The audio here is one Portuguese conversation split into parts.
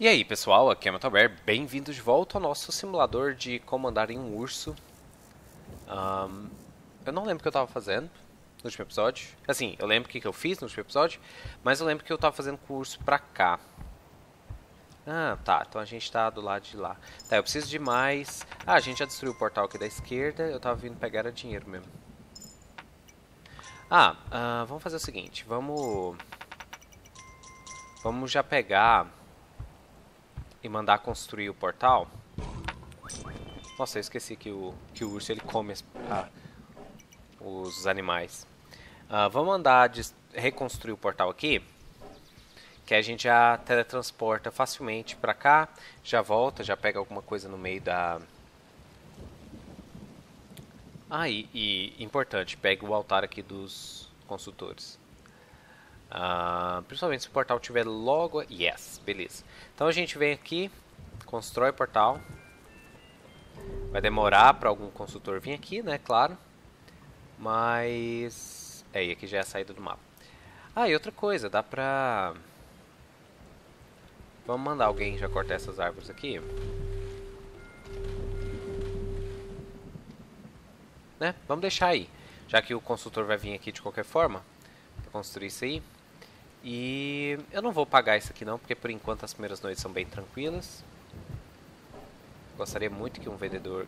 E aí pessoal, aqui é MetalBear, bem-vindos de volta ao nosso simulador de como andar em um urso. Eu não lembro o que eu estava fazendo no último episódio. Assim, eu lembro o que eu fiz no último episódio, mas eu lembro que eu estava fazendo com o urso pra cá. Ah, tá, então a gente está do lado de lá. Tá, eu preciso de mais... Ah, a gente já destruiu o portal aqui da esquerda, eu estava vindo pegar era dinheiro mesmo. Ah, vamos fazer o seguinte, vamos já pegar... e mandar construir o portal. Nossa, eu esqueci que o urso ele come os animais. Vamos mandar reconstruir o portal aqui, que a gente já teletransporta facilmente pra cá. Já volta, já pega alguma coisa no meio da... Ah, e importante, pega o altar aqui dos consultores. Principalmente se o portal tiver logo... Yes, beleza. Então a gente vem aqui, constrói o portal. Vai demorar para algum consultor vir aqui, né, claro. Mas... é, e aqui já é a saída do mapa. Ah, e outra coisa, dá pra... Vamos mandar alguém já cortar essas árvores aqui, né, vamos deixar aí. Já que o consultor vai vir aqui de qualquer forma pra construir isso aí. E eu não vou pagar isso aqui não, porque por enquanto as primeiras noites são bem tranquilas. Gostaria muito que um vendedor,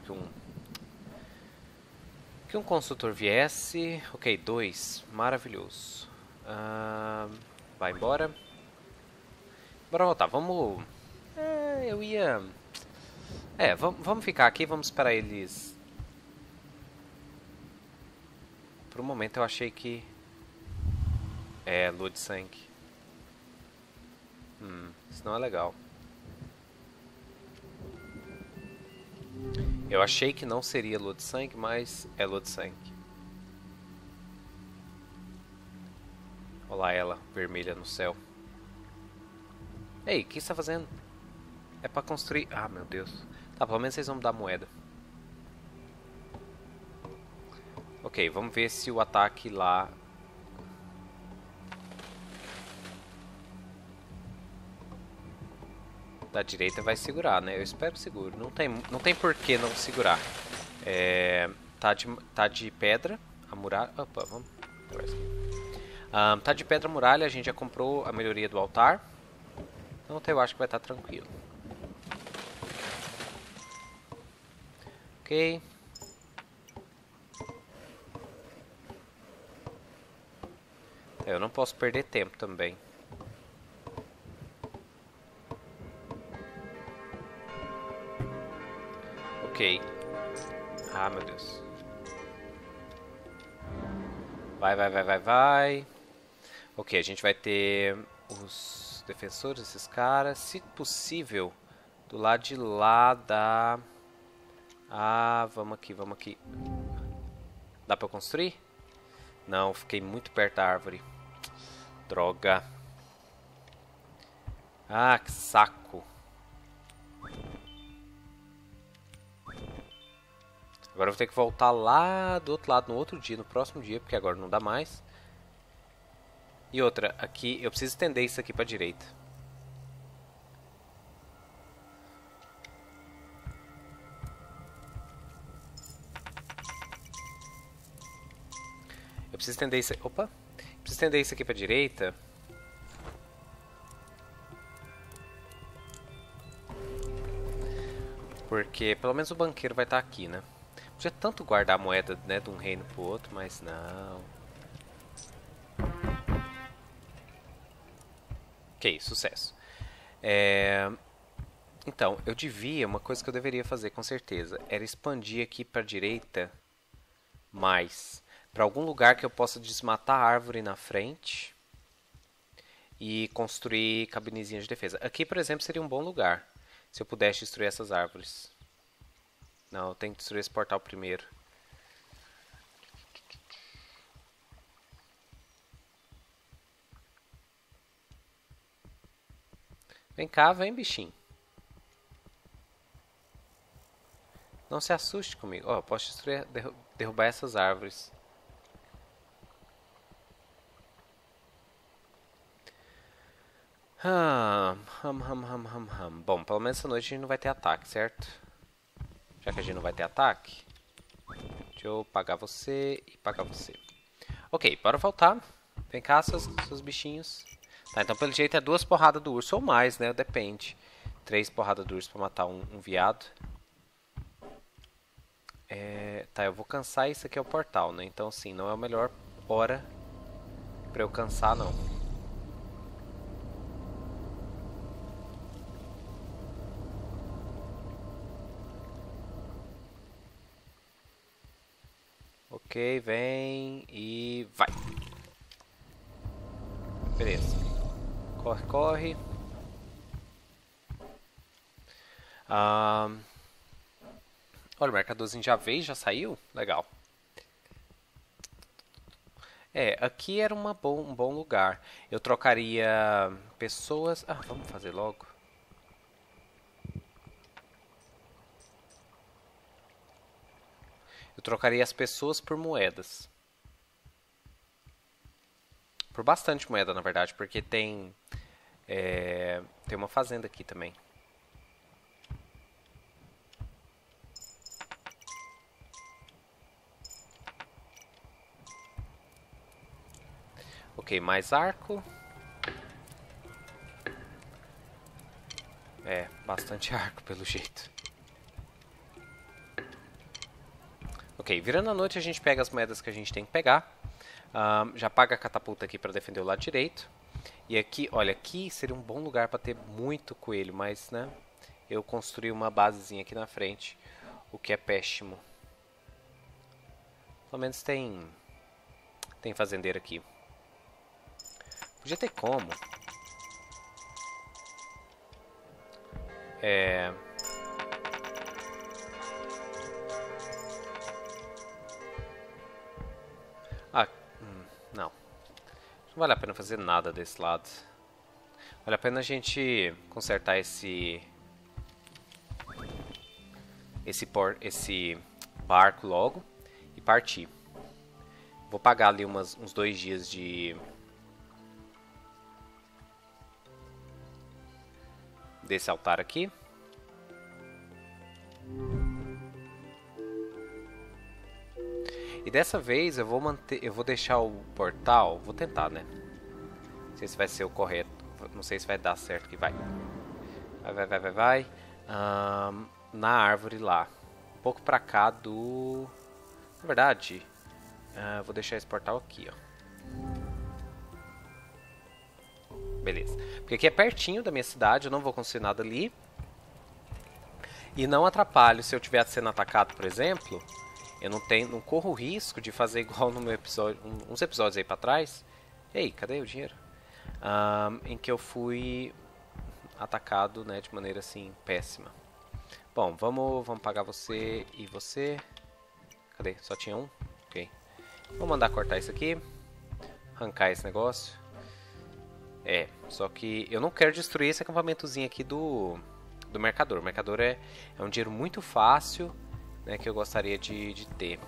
que um consultor viesse. Ok, dois, maravilhoso. Vai embora. Bora voltar, vamos... vamos ficar aqui, vamos esperar eles. Por um momento eu achei que... É, lua de sangue. Isso não é legal. Eu achei que não seria lua de sangue, mas é lua de sangue. Olha lá ela, vermelha no céu. Ei, o que você tá fazendo? É pra construir... Ah, meu Deus. Tá, pelo menos vocês vão me dar moeda. Ok, vamos ver se o ataque lá... da direita vai segurar, né? Eu espero seguro. Não tem por que não segurar. É, tá de pedra, a muralha... Opa, vamos... tá de pedra a muralha, a gente já comprou a melhoria do altar. Então eu acho que vai estar tranquilo. Ok. Eu não posso perder tempo também. Ah, meu Deus. Vai. Ok, a gente vai ter os defensores, esses caras. Se possível, do lado de lá da... Ah, vamos aqui. Dá pra construir? Não, fiquei muito perto da árvore. Droga. Ah, que saco. Agora eu vou ter que voltar lá do outro lado, no outro dia, no próximo dia, porque agora não dá mais. E outra, aqui, eu preciso estender isso aqui pra direita. Eu preciso estender isso aqui, opa! Eu preciso estender isso aqui pra direita. Porque pelo menos o banqueiro vai estar aqui, né? Podia tanto guardar a moeda, né, de um reino pro outro, mas não. Ok, sucesso. Então, eu devia, uma coisa que eu deveria fazer com certeza, era expandir aqui pra direita mais. Pra algum lugar que eu possa desmatar a árvore na frente e construir cabinezinhas de defesa. Aqui, por exemplo, seria um bom lugar, se eu pudesse destruir essas árvores. Não, eu tenho que destruir esse portal primeiro. Vem cá, vem bichinho. Não se assuste comigo. Ó, posso destruir, derrubar essas árvores. Bom, pelo menos essa noite a gente não vai ter ataque, certo? Já que a gente não vai ter ataque, deixa eu pagar você e pagar você. Ok, bora voltar. Vem cá, seus bichinhos. Tá, então pelo jeito é 2 porradas do urso ou mais, né? Depende. 3 porradas do urso pra matar um viado. Tá, eu vou cansar, isso aqui é o portal, né? Então, sim, não é a melhor hora pra eu cansar, não. Ok, vem e vai. Beleza. Corre, corre. Olha, o mercadorzinho já veio, já saiu? Legal. Aqui era um bom lugar. Eu trocaria pessoas... Ah, vamos fazer logo. Eu trocaria as pessoas por moedas. Por bastante moeda, na verdade, porque tem... tem uma fazenda aqui também. Ok, mais arco. Bastante arco pelo jeito. Ok, virando a noite a gente pega as moedas que a gente tem que pegar. Já paga a catapulta aqui para defender o lado direito. E aqui, olha, aqui seria um bom lugar para ter muito coelho, mas, né, eu construí uma basezinha aqui na frente, o que é péssimo. Pelo menos tem fazendeiro aqui. Podia ter como. Não. Não vale a pena fazer nada desse lado. Vale a pena a gente consertar esse barco logo e partir. Vou pagar ali uns 2 dias desse altar aqui. E dessa vez eu vou manter, eu vou deixar o portal, vou tentar, né? Não sei se vai ser o correto, não sei se vai dar certo que vai. Vai. Na árvore lá, um pouco pra cá do... Na verdade, vou deixar esse portal aqui, ó. Beleza, porque aqui é pertinho da minha cidade, eu não vou construir nada ali. E não atrapalho, se eu estiver sendo atacado, por exemplo, eu não corro o risco de fazer igual no meu episódio, uns episódios aí pra trás. Ei, cadê o dinheiro? Em que eu fui atacado, né, de maneira assim, péssima. Bom, vamos pagar você e você. Cadê? Só tinha um? Ok. Vou mandar cortar isso aqui. Arrancar esse negócio. Só que eu não quero destruir esse acampamentozinho aqui do mercador. O mercador é um dinheiro muito fácil, né, que eu gostaria de ter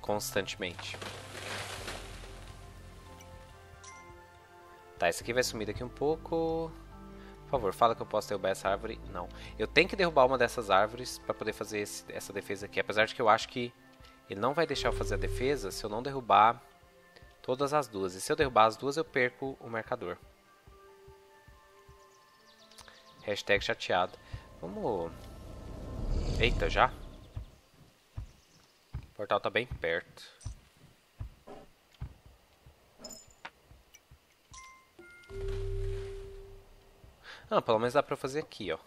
constantemente. Tá, esse aqui vai sumir daqui um pouco. Por favor, fala que eu posso derrubar essa árvore. Não, eu tenho que derrubar uma dessas árvores para poder fazer essa defesa aqui. Apesar de que eu acho que ele não vai deixar eu fazer a defesa se eu não derrubar todas as 2. E se eu derrubar as 2, eu perco o mercador. Hashtag chateado. Vamos... Eita, já? O portal tá bem perto. Ah, pelo menos dá pra fazer aqui, ó.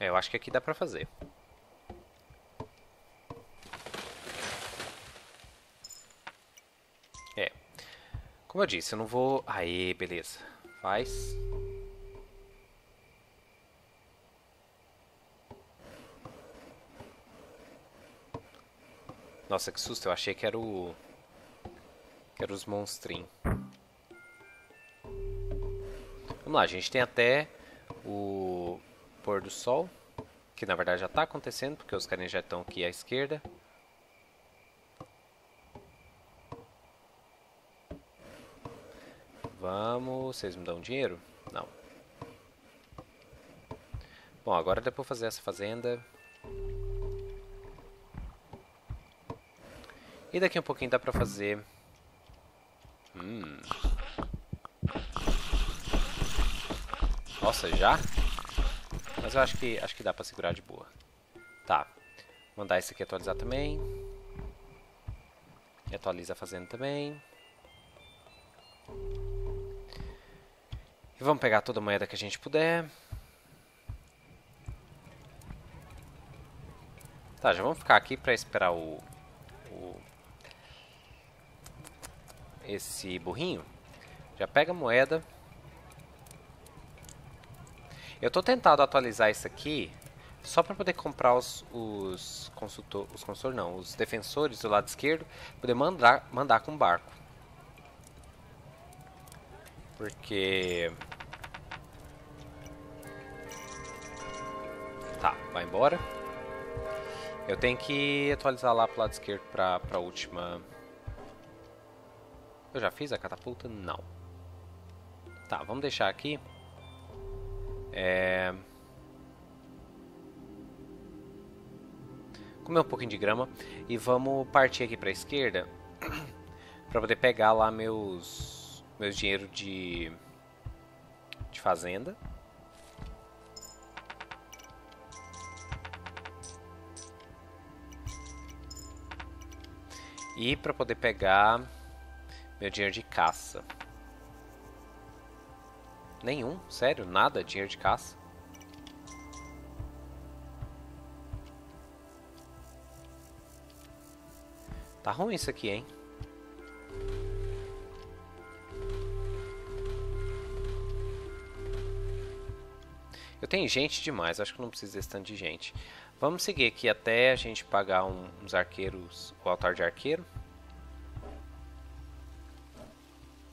Eu acho que aqui dá pra fazer. Como eu disse, eu não vou... Aê, beleza. Faz. Nossa, que susto. Eu achei que era o... Que era os monstrinhos. Vamos lá, a gente tem até o pôr do sol. Que na verdade já está acontecendo, porque os carinhas já estão aqui à esquerda. Vamos... Vocês me dão dinheiro? Não. Bom, agora dá pra fazer essa fazenda. E daqui a um pouquinho dá pra fazer... Nossa, já? Mas eu acho que dá pra segurar de boa. Tá. Mandar esse aqui atualizar também. E atualiza a fazenda também. E vamos pegar toda a moeda que a gente puder. Tá, já vamos ficar aqui pra esperar esse burrinho. Já pega a moeda. Eu tô tentado atualizar isso aqui só pra poder comprar os defensores do lado esquerdo, poder mandar com barco. Porque... Tá, vai embora. Eu tenho que atualizar lá pro lado esquerdo pra última... Eu já fiz a catapulta? Não. Tá, vamos deixar aqui. Comer um pouquinho de grama. E vamos partir aqui pra esquerda. Pra poder pegar lá meus dinheiro de fazenda. E para poder pegar meu dinheiro de caça. Nenhum, sério, nada, dinheiro de caça. Tá ruim isso aqui, hein? Eu tenho gente demais, acho que não precisa desse tanto de gente. Vamos seguir aqui até a gente pagar uns arqueiros, o altar de arqueiro.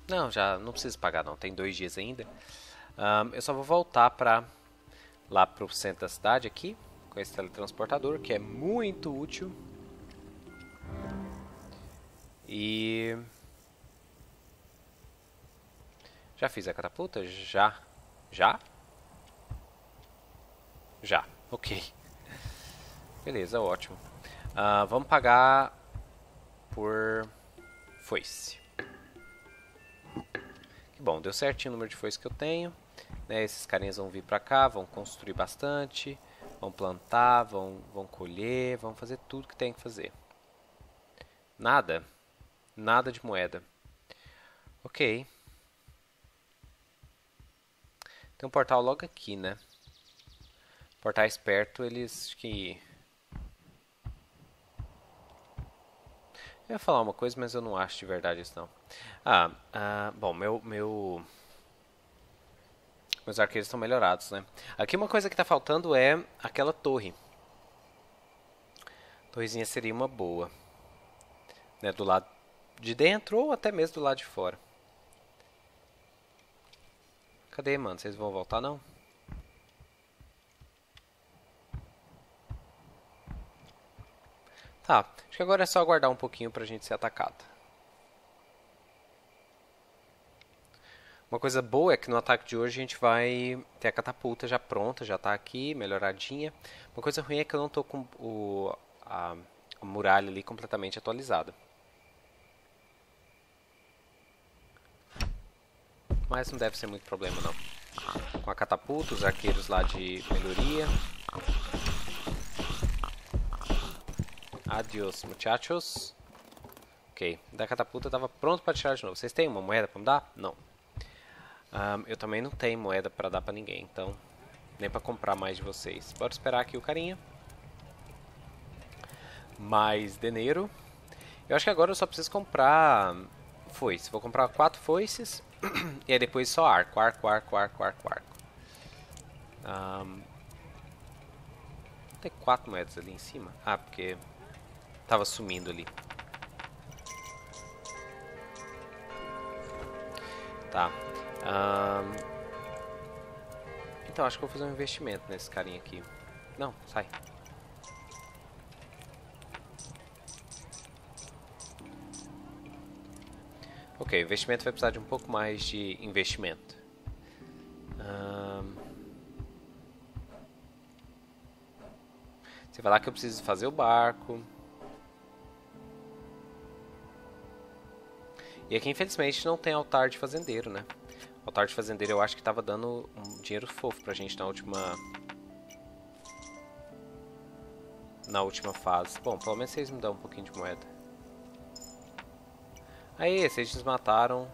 Não, já não precisa pagar não, tem 2 dias ainda. Eu só vou voltar lá pro centro da cidade aqui, com esse teletransportador, que é muito útil. E... Já fiz a catapulta? Já. Já? Já, ok. Beleza, ótimo. Vamos pagar por foice. Que bom, deu certinho o número de foice que eu tenho. Né, esses carinhas vão vir pra cá, vão construir bastante, vão plantar, vão colher, vão fazer tudo que tem que fazer. Nada. Nada de moeda. Ok. Tem um portal logo aqui, né? Portais perto, eles que... Eu ia falar uma coisa, mas eu não acho de verdade isso não. Bom, meus arqueiros estão melhorados, né? Aqui uma coisa que tá faltando é aquela torre. Torrezinha seria uma boa. Né? Do lado de dentro ou até mesmo do lado de fora. Cadê, mano? Vocês vão voltar, não? Tá, acho que agora é só aguardar um pouquinho pra gente ser atacado. Uma coisa boa é que no ataque de hoje a gente vai ter a catapulta já pronta, já tá aqui, melhoradinha. Uma coisa ruim é que eu não tô com a muralha ali completamente atualizada. Mas não deve ser muito problema não. Com a catapulta, os arqueiros lá de melhoria. Adiós, muchachos. Ok, da catapulta eu tava pronto para tirar de novo. Vocês têm uma moeda para me dar? Não. Eu também não tenho moeda para dar para ninguém, então nem para comprar mais de vocês. Bora esperar aqui o carinha. Mais dinheiro. Eu acho que agora eu só preciso comprar foice. Vou comprar 4 foices e aí depois só arco, arco, arco, arco, arco, arco. Tem 4 moedas ali em cima. Ah, porque... Tava sumindo ali. Tá. Então, acho que eu vou fazer um investimento nesse carinha aqui. Não, sai. Ok, o investimento vai precisar de um pouco mais de investimento. Você vai lá que eu preciso fazer o barco. E aqui infelizmente não tem altar de fazendeiro, né? Altar de fazendeiro eu acho que tava dando um dinheiro fofo pra gente na última fase. Bom, pelo menos vocês me dão um pouquinho de moeda. Aí, vocês desmataram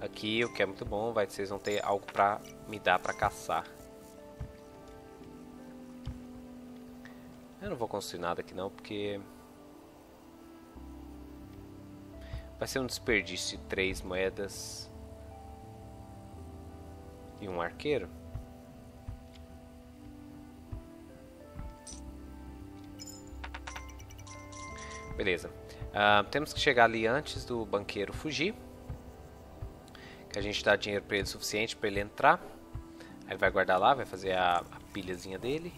aqui, o que é muito bom, vai que vocês vão ter algo pra me dar pra caçar. Eu não vou construir nada aqui não, porque vai ser um desperdício de 3 moedas e um arqueiro. Beleza. Temos que chegar ali antes do banqueiro fugir, que a gente dá dinheiro para ele suficiente para ele entrar. Aí ele vai guardar lá, vai fazer a pilhazinha dele.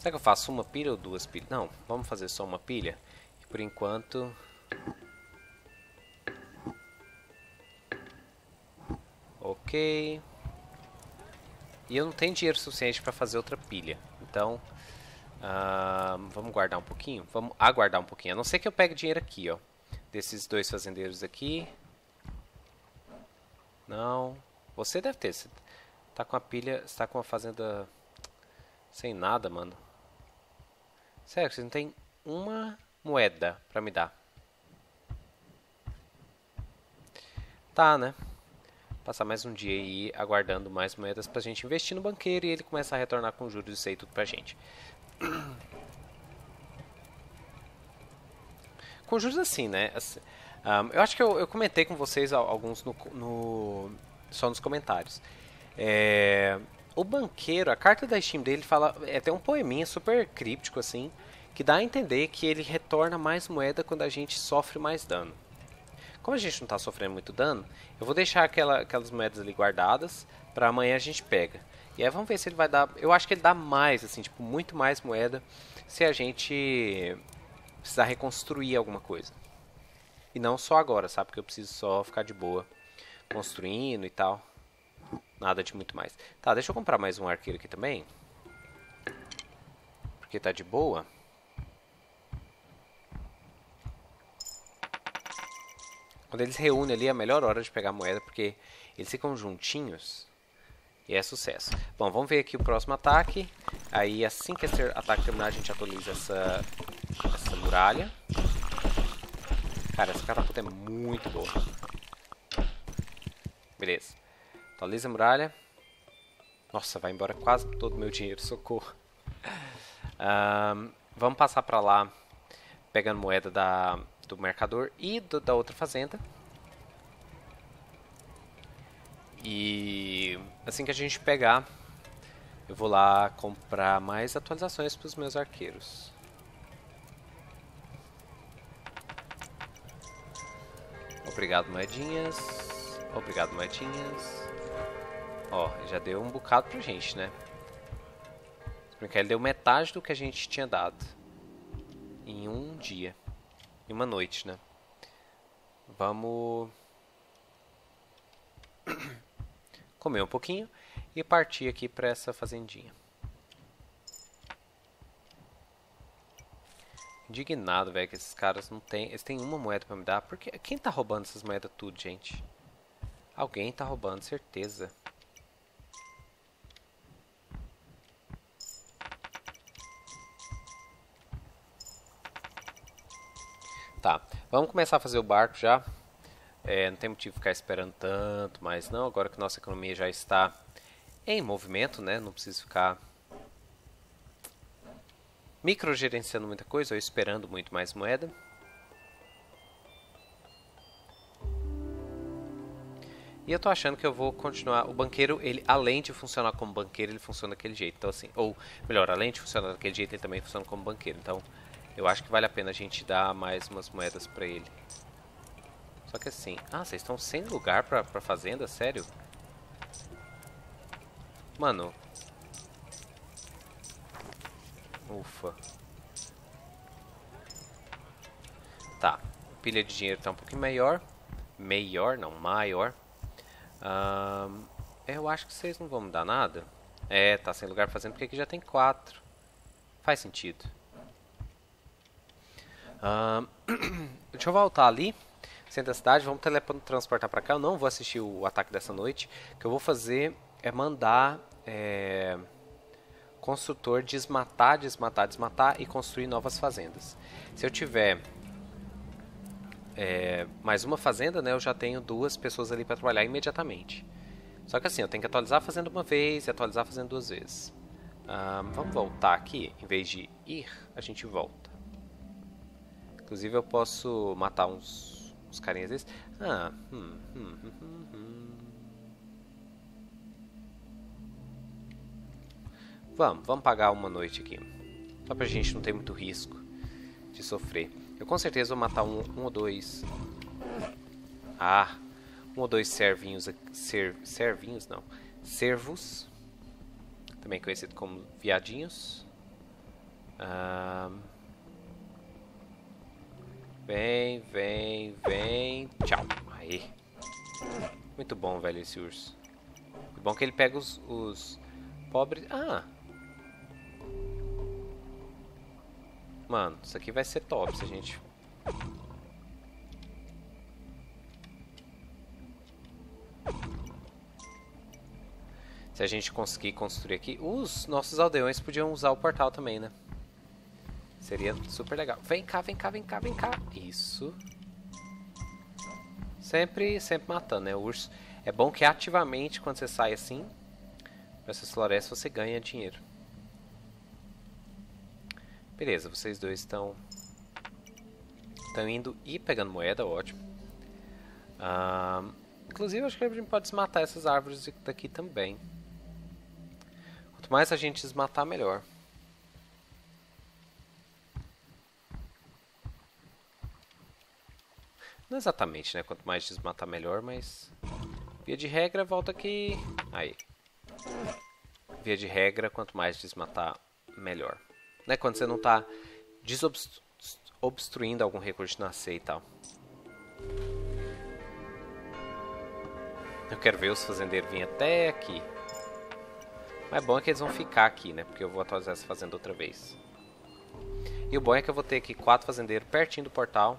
Será que eu faço uma pilha ou duas pilhas? Não, vamos fazer só uma pilha. E por enquanto... ok. E eu não tenho dinheiro suficiente para fazer outra pilha. Então, vamos guardar um pouquinho? Vamos aguardar um pouquinho. A não ser que eu pegue dinheiro aqui, ó. Desses 2 fazendeiros aqui. Não. Você deve ter. Você tá com a pilha... você tá com a fazenda sem nada, mano. Sério, você não tem uma moeda pra me dar. Tá, né? Passar mais um dia aí aguardando mais moedas pra gente investir no banqueiro e ele começar a retornar com juros e isso aí tudo pra gente. Com juros assim, né? Assim, eu acho que eu comentei com vocês alguns só nos comentários. O banqueiro, a carta da Steam dele fala, é até um poeminha super críptico assim, que dá a entender que ele retorna mais moeda quando a gente sofre mais dano. Como a gente não está sofrendo muito dano, eu vou deixar aquelas moedas ali guardadas para amanhã a gente pega. E aí vamos ver se ele vai dar... eu acho que ele dá mais, assim, tipo, muito mais moeda se a gente precisar reconstruir alguma coisa. E não só agora, sabe? Porque eu preciso só ficar de boa construindo e tal. Nada de muito mais. Tá, deixa eu comprar mais um arqueiro aqui também. Porque tá de boa. Quando eles reúnem ali é a melhor hora de pegar moeda, porque eles ficam juntinhos e é sucesso. Bom, vamos ver aqui o próximo ataque. Aí assim que esse ataque terminar a gente atualiza essa muralha. Cara, essa catapulta é muito boa. Beleza. Atualiza a muralha. Nossa, vai embora quase todo o meu dinheiro, socorro. Vamos passar pra lá pegando moeda do mercador e da outra fazenda. E assim que a gente pegar, eu vou lá comprar mais atualizações para os meus arqueiros. Obrigado, moedinhas. Obrigado, moedinhas. Ó, já deu um bocado pra gente, né? Ele deu metade do que a gente tinha dado em um dia. Em uma noite, né? Vamos comer um pouquinho e partir aqui para essa fazendinha. Indignado, velho, que esses caras não tem. Eles têm uma moeda para me dar. Porque quem tá roubando essas moedas tudo, gente? Alguém tá roubando, certeza. Tá, vamos começar a fazer o barco já. Não tem motivo de ficar esperando tanto, mas não, agora que nossa economia já está em movimento, né? Não preciso ficar microgerenciando muita coisa ou esperando muito mais moeda. E eu tô achando que eu vou continuar. O banqueiro, ele, além de funcionar como banqueiro, ele funciona daquele jeito. Então, assim, ou melhor, além de funcionar daquele jeito, ele também funciona como banqueiro. Então, eu acho que vale a pena a gente dar mais umas moedas pra ele. Só que assim... ah, vocês estão sem lugar pra fazenda? Sério? Mano. Ufa. Tá. A pilha de dinheiro tá um pouquinho maior. Maior. Eu acho que vocês não vão me dar nada. É, tá sem lugar fazendo porque aqui já tem 4. Faz sentido. Deixa eu voltar ali. Centro da cidade, vamos teletransportar pra cá. Eu não vou assistir o ataque dessa noite. O que eu vou fazer é mandar construtor desmatar e construir novas fazendas. Se eu tiver mais uma fazenda, né, eu já tenho 2 pessoas ali pra trabalhar imediatamente. Só que assim, eu tenho que atualizar fazendo uma vez e atualizar fazendo 2 vezes. Vamos voltar aqui. Em vez de ir, a gente volta. Inclusive eu posso matar uns carinhas desses. Vamos pagar uma noite aqui. Só pra gente não ter muito risco de sofrer. Eu com certeza vou matar um ou dois. Um ou dois servinhos aqui. Servinhos não. Servos. Também conhecido como viadinhos. Vem. Tchau. Aí. Muito bom, velho, esse urso. Que bom que ele pega os pobres. Mano, isso aqui vai ser top se a gente... Se a gente conseguir construir aqui... Os nossos aldeões podiam usar o portal também, né? Seria super legal. Vem cá. Isso. Sempre matando, né? O urso. É bom que ativamente, quando você sai assim, nessas florestas, você ganha dinheiro. Beleza, vocês dois estão indo e pegando moeda, ótimo. Inclusive, acho que a gente pode desmatar essas árvores daqui também. Quanto mais a gente desmatar, melhor. Não exatamente, né? Quanto mais desmatar, melhor, mas... Via de regra, volta aqui... Aí. Via de regra, quanto mais desmatar, melhor. Né? Quando você não tá obstruindo algum recurso nascer e tal. Eu quero ver os fazendeiros virem até aqui. Mas bom é que eles vão ficar aqui, né? Porque eu vou atualizar essa fazenda outra vez. E o bom é que eu vou ter aqui 4 fazendeiros pertinho do portal.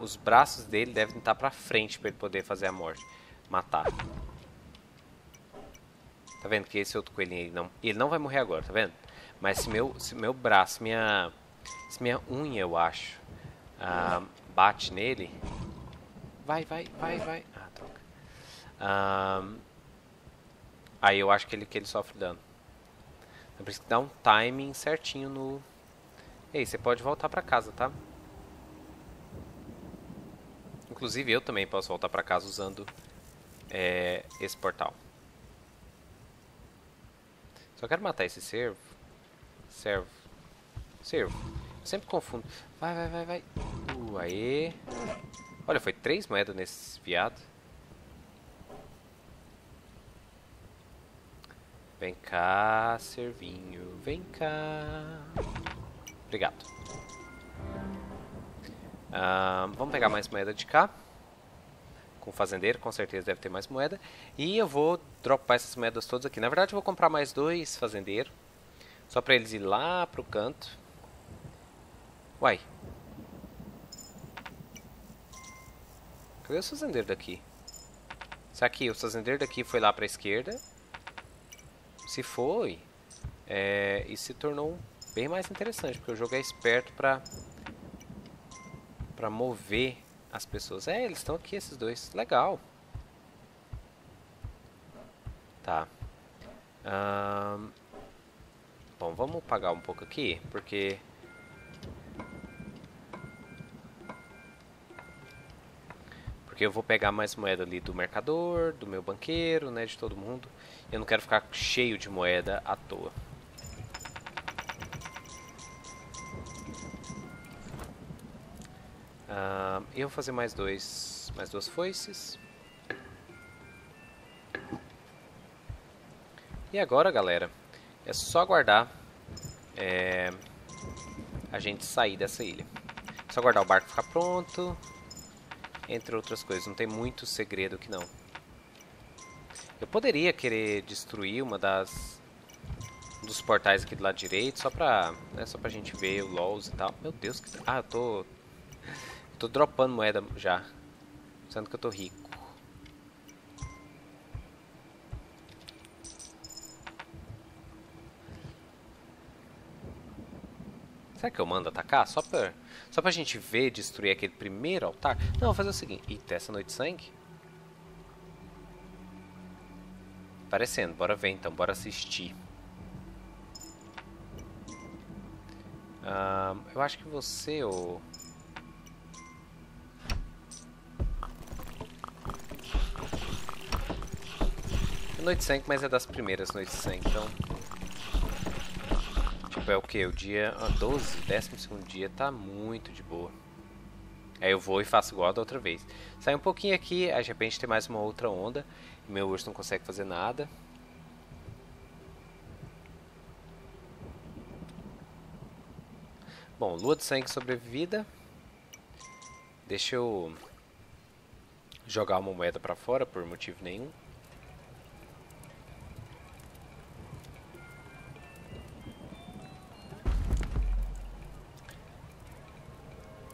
Os braços dele devem estar pra frente pra ele poder fazer a morte. Matar. Tá vendo que esse outro coelhinho ele não vai morrer agora, tá vendo? Mas se meu braço, se minha unha, eu acho, bate nele... Vai. Droga. Aí eu acho que ele sofre dano. Então, por isso que dá um timing certinho no... Ei, você pode voltar pra casa, tá? Inclusive eu também posso voltar para casa usando esse portal. Só quero matar esse servo. Servo. Eu sempre confundo. Vai. Aê. Olha, foi 3 moedas nesse viado. Vem cá, servinho. Vem cá. Obrigado. Vamos pegar mais moeda de cá. Com o fazendeiro, com certeza deve ter mais moeda. E eu vou dropar essas moedas todas aqui. Na verdade eu vou comprar mais 2 fazendeiros. Só pra eles ir lá pro canto. Uai. Cadê os fazendeiros daqui? Será que o fazendeiro daqui foi lá pra esquerda? Se foi, isso se tornou bem mais interessante. Porque o jogo é esperto pra mover as pessoas. Eles estão aqui, esses dois. Legal. Tá. Bom, vamos pagar um pouco aqui, porque... Porque eu vou pegar mais moeda ali do mercador, do meu banqueiro, né, de todo mundo. Eu não quero ficar cheio de moeda à toa. Eu vou fazer mais 2, mais 2 foices. E agora, galera, é só aguardar a gente sair dessa ilha. É só aguardar o barco ficar pronto, entre outras coisas. Não tem muito segredo aqui, não. Eu poderia querer destruir uma dos portais aqui do lado direito, só pra, né, só pra gente ver o LOLs e tal. Meu Deus, que... Ah, eu tô dropando moeda já, sendo que eu tô rico. Será que eu mando atacar? Só pra gente ver, destruir aquele primeiro altar? Não, vou fazer o seguinte... Eita, essa noite de sangue? Aparecendo, bora ver então, bora assistir. Eu acho que você, ô... É noite de sangue, mas é das primeiras noites de sangue, então... Tipo, é o que? O dia 12, 12º dia tá muito de boa. Aí eu vou e faço igual da outra vez. Sai um pouquinho aqui, aí de repente tem mais uma outra onda. E meu urso não consegue fazer nada. Bom, lua de sangue sobrevivida. Deixa eu jogar uma moeda pra fora por motivo nenhum.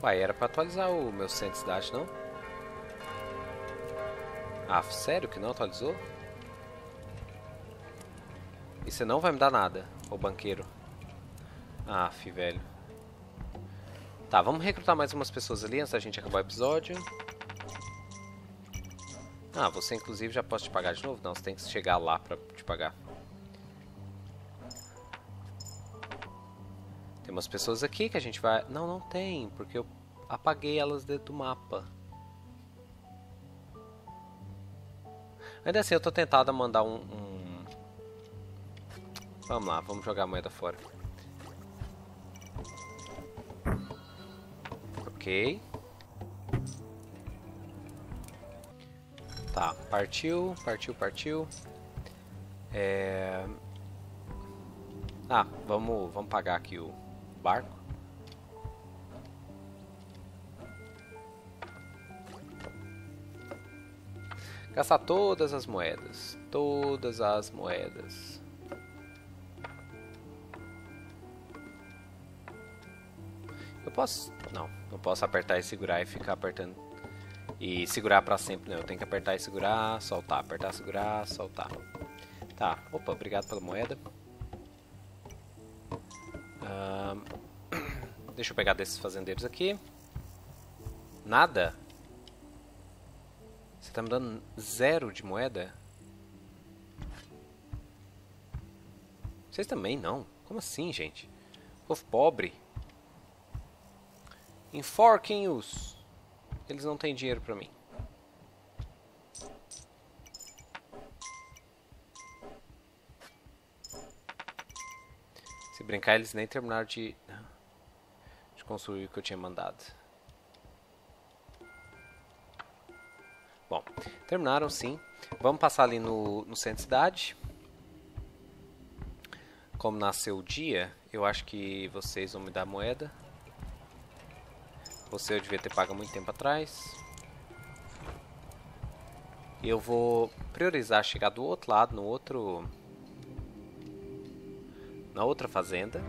Uai, era pra atualizar o meu centro de cidade, não? Ah, sério que não atualizou? E você não vai me dar nada, ô banqueiro. Ah, fi, velho. Tá, vamos recrutar mais umas pessoas ali antes da gente acabar o episódio. Ah, você inclusive já posso te pagar de novo? Não, você tem que chegar lá pra te pagar. Tem umas pessoas aqui que a gente vai... Não, não tem, porque eu apaguei elas dentro do mapa. Ainda assim, eu tô tentado a mandar um... Vamos lá, vamos jogar a moeda fora. Ok. Tá, partiu, partiu, partiu. Ah, vamos pagar aqui o... barco. Gastar todas as moedas. Todas as moedas. Eu posso... Não, não posso apertar e segurar e ficar apertando. E segurar pra sempre, não. Eu tenho que apertar e segurar, soltar. Apertar, segurar, soltar. Tá. Opa, obrigado pela moeda. Deixa eu pegar desses fazendeiros aqui. Nada? Você tá me dando 0 de moeda? Vocês também não? Como assim, gente? Povo pobre. Enforquem-os. Eles não têm dinheiro pra mim. Se brincar, eles nem terminaram de construir o que eu tinha mandado. Bom, terminaram sim. Vamos passar ali no centro de cidade. Como nasceu o dia, eu acho que vocês vão me dar moeda. Você eu devia ter pago muito tempo atrás. E eu vou priorizar chegar do outro lado, no outro... Na outra fazenda.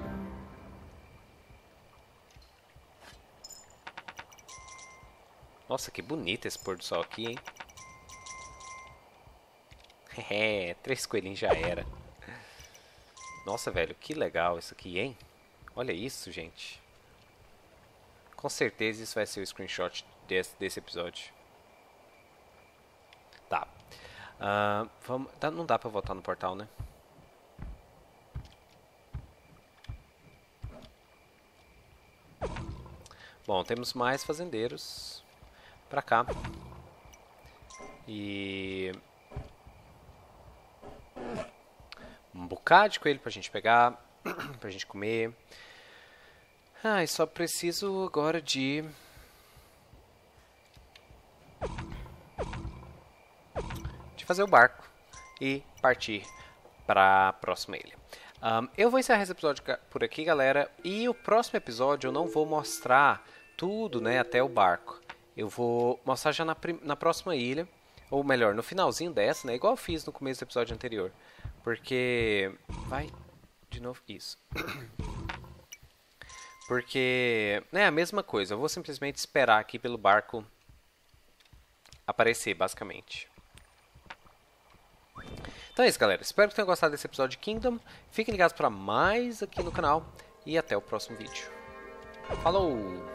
Nossa, que bonito esse pôr do sol aqui, hein? É, 3 coelhinhos já era. Nossa, velho, que legal isso aqui, hein? Olha isso, gente. Com certeza isso vai ser o screenshot desse episódio. Tá. Não dá pra voltar no portal, né? Bom, temos mais fazendeiros pra cá. E... um bocado de coelho pra gente pegar, pra gente comer. Ah, e só preciso agora de... fazer o barco e partir para a próxima ilha. Eu vou encerrar esse episódio por aqui, galera. E o próximo episódio eu não vou mostrar tudo, né, até o barco. Eu vou mostrar já na próxima ilha. Ou melhor, no finalzinho dessa, né? Igual eu fiz no começo do episódio anterior. Porque... vai... de novo... isso. Porque... é a mesma coisa. Eu vou simplesmente esperar aqui pelo barco aparecer, basicamente. Então é isso, galera. Espero que tenham gostado desse episódio de Kingdom. Fiquem ligados para mais aqui no canal. E até o próximo vídeo. Falou!